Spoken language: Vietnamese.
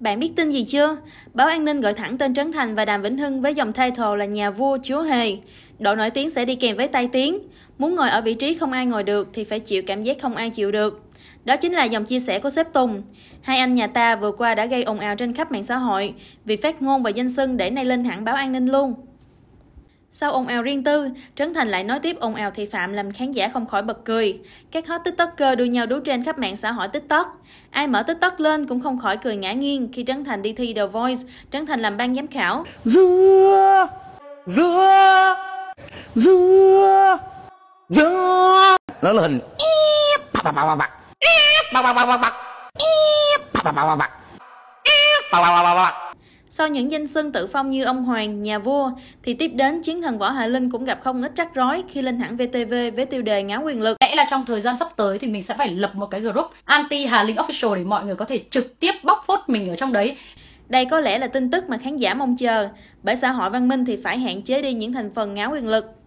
Bạn biết tin gì chưa? Báo An Ninh gọi thẳng tên Trấn Thành và Đàm Vĩnh Hưng với dòng title là nhà vua chúa hề. Độ nổi tiếng sẽ đi kèm với tai tiếng. Muốn ngồi ở vị trí không ai ngồi được thì phải chịu cảm giác không ai chịu được. Đó chính là dòng chia sẻ của sếp Tùng. Hai anh nhà ta vừa qua đã gây ồn ào trên khắp mạng xã hội vì phát ngôn và danh xưng để nay lên hẳn báo An Ninh luôn. Sau ồn ào riêng tư, Trấn Thành lại nói tiếp ồn ào thị phạm làm khán giả không khỏi bật cười. Các hot tiktoker đua nhau đú trên khắp mạng xã hội TikTok. Ai mở TikTok lên cũng không khỏi cười ngã nghiêng khi Trấn Thành đi thi The Voice, Trấn Thành làm ban giám khảo. Dưa. Nó là hình. Sau những danh xưng tự phong như ông hoàng, nhà vua, thì tiếp đến chiến thần Võ Hà Linh cũng gặp không ít rắc rối khi lên hãng VTV với tiêu đề ngáo quyền lực. Lẽ là trong thời gian sắp tới thì mình sẽ phải lập một cái group anti Hà Linh official để mọi người có thể trực tiếp bóc phốt mình ở trong đấy. Đây có lẽ là tin tức mà khán giả mong chờ, bởi xã hội văn minh thì phải hạn chế đi những thành phần ngáo quyền lực.